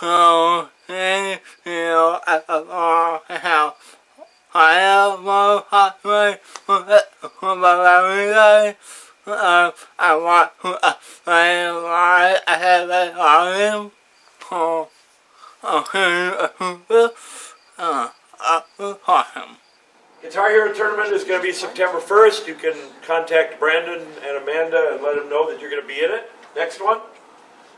Guitar Hero Tournament is going to be September 1st. You can contact Brandon and Amanda and let them know that you're going to be in it. Next one.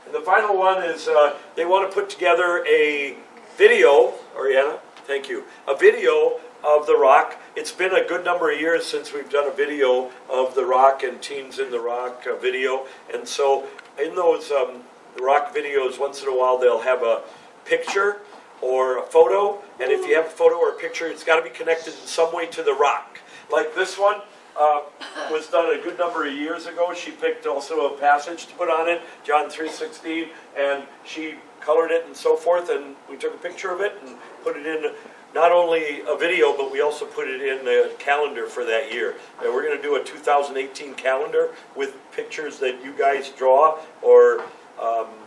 And the final one is they want to put together a video, Oriana, thank you, a video of The Rock. It's been a good number of years since we've done a video of The Rock and Teens in The Rock video. And so in those The Rock videos, once in a while they'll have a picture or a photo. And if you have a photo or a picture, it's got to be connected in some way to The Rock. Like this one. Was done a good number of years ago. She picked also a passage to put on it, John 3:16, and she colored it and so forth, and we took a picture of it and put it in not only a video, but we also put it in the calendar for that year. And we're going to do a 2018 calendar with pictures that you guys draw or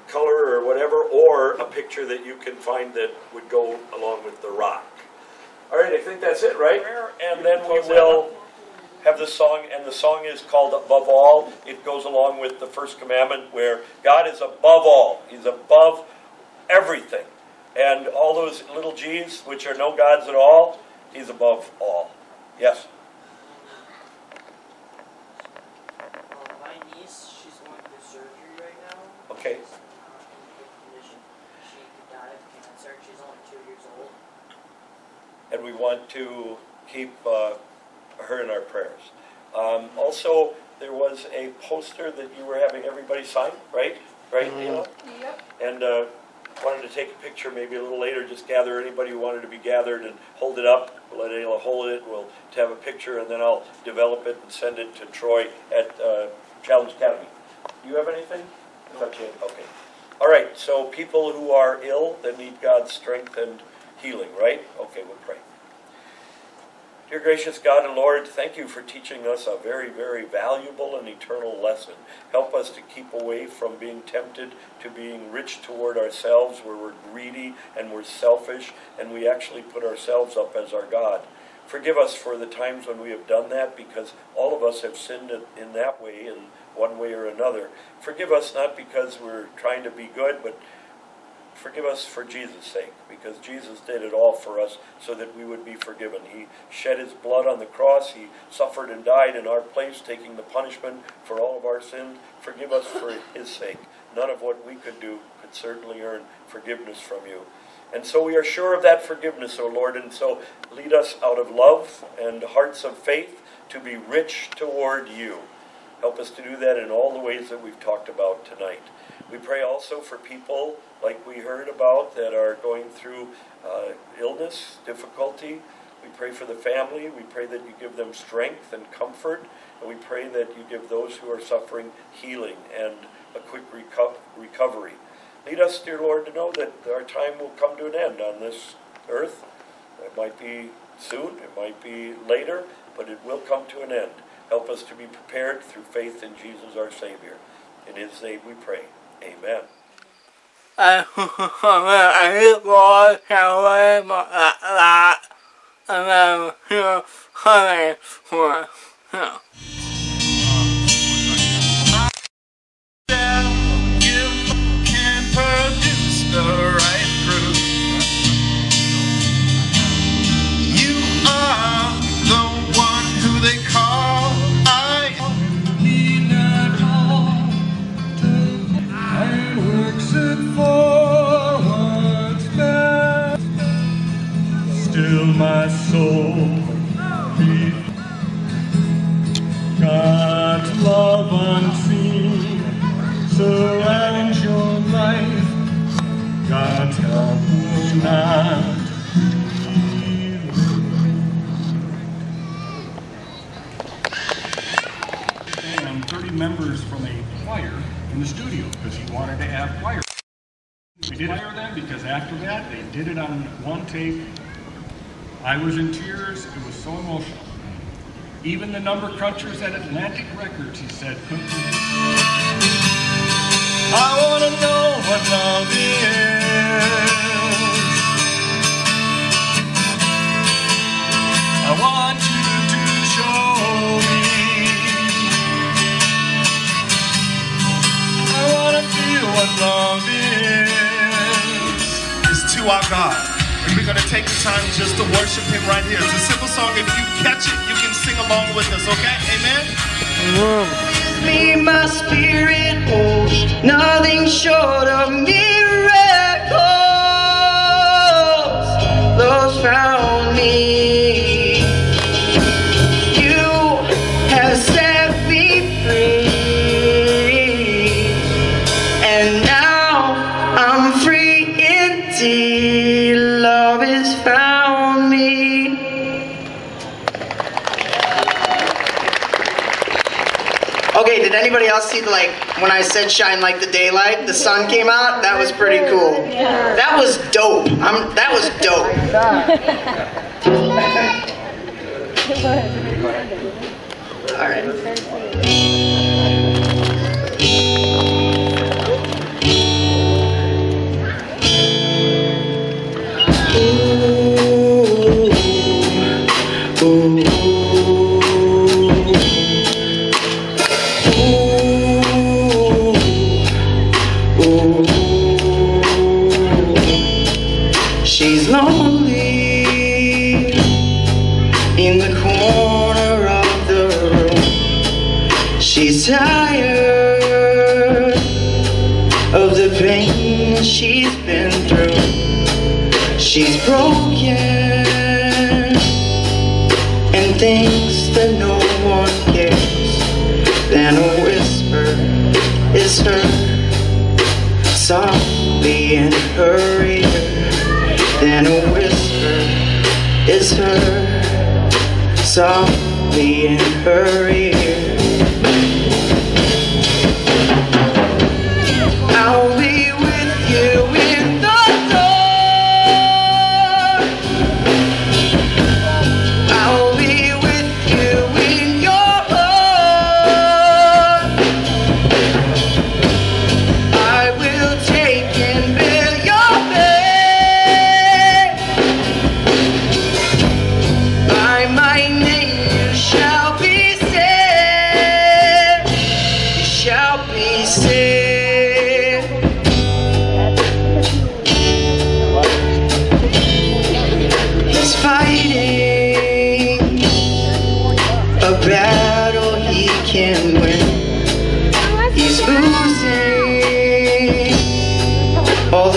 color or whatever, or a picture that you can find that would go along with The Rock. All right, I think that's it, right? And then we will have this song, and the song is called Above All. It goes along with the first commandment where God is above all. He's above everything. And all those little G's, which are no gods at all, He's above all. Yes? My niece, she's going through surgery right now. Okay. She's in a condition. She could die of cancer. She's only 2 years old. And we want to keep her in our prayers. Also, there was a poster that you were having everybody sign, right? Right, Ayla? Yep. And wanted to take a picture maybe a little later, just gather anybody who wanted to be gathered and hold it up. We'll let Ayla hold it. We'll have a picture, and then I'll develop it and send it to Troy at Challenge Academy. Do you have anything? No. Okay. All right, so people who are ill that need God's strength and healing, right? Okay, we'll pray. Dear gracious God and Lord, thank you for teaching us a very, very valuable and eternal lesson. Help us to keep away from being tempted to being rich toward ourselves, where we're greedy and we're selfish and we actually put ourselves up as our God. Forgive us for the times when we have done that, because all of us have sinned in that way, in one way or another. Forgive us not because we're trying to be good, but forgive us for Jesus' sake, because Jesus did it all for us so that we would be forgiven. He shed His blood on the cross. He suffered and died in our place, taking the punishment for all of our sins. Forgive us for His sake. None of what we could do could certainly earn forgiveness from you. And so we are sure of that forgiveness, O Lord, and so lead us out of love and hearts of faith to be rich toward you. Help us to do that in all the ways that we've talked about tonight. We pray also for people like we heard about that are going through illness, difficulty. We pray for the family. We pray that you give them strength and comfort. And we pray that you give those who are suffering healing and a quick recovery. Lead us, dear Lord, to know that our time will come to an end on this earth. It might be soon. It might be later. But it will come to an end. Help us to be prepared through faith in Jesus our Savior. In His name we pray. Amen. My soul, God's love unseen, surround your life. God's help will not fail. And 30 members from a choir in the studio, because he wanted to have choir. We did hire them because after that they did it on one take. I was in tears, it was so emotional. Even the number crunchers at Atlantic Records, he said, couldn't. I wanna know what love is. Our God, and we're going to take the time just to worship him right here. It's a simple song. If you catch it, you can sing along with us, okay? Amen? With me, my spirit holds nothing short of miracles. Those found me. You have set me free, and now I'm free indeed. Okay, did anybody else see, like, when I said shine like the daylight, the sun came out? That was pretty cool. That was dope. That was dope. All right. Ooh, ooh, ooh. She's tired of the pain she's been through. She's broken and thinks that no one cares. Then a whisper is heard softly in her ear. Then a whisper is heard softly in her ear.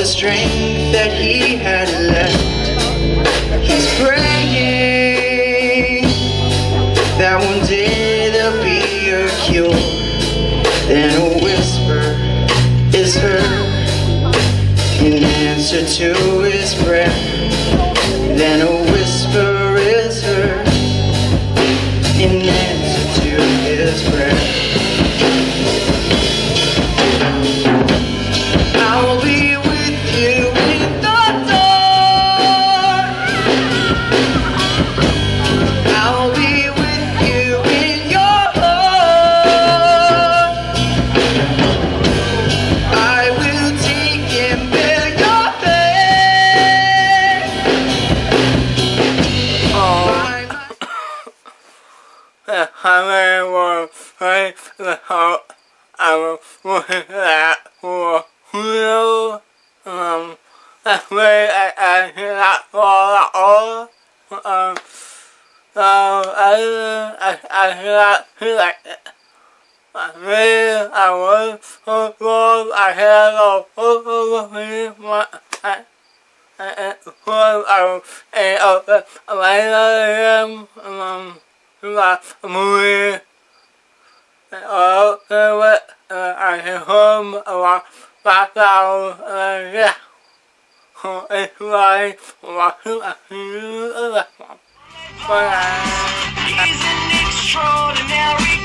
Strength that he had left. He's praying that one day there'll be a cure. Then a whisper is heard in answer to his prayer. Then a whisper is heard in answer to his prayer. Isn't extraordinary.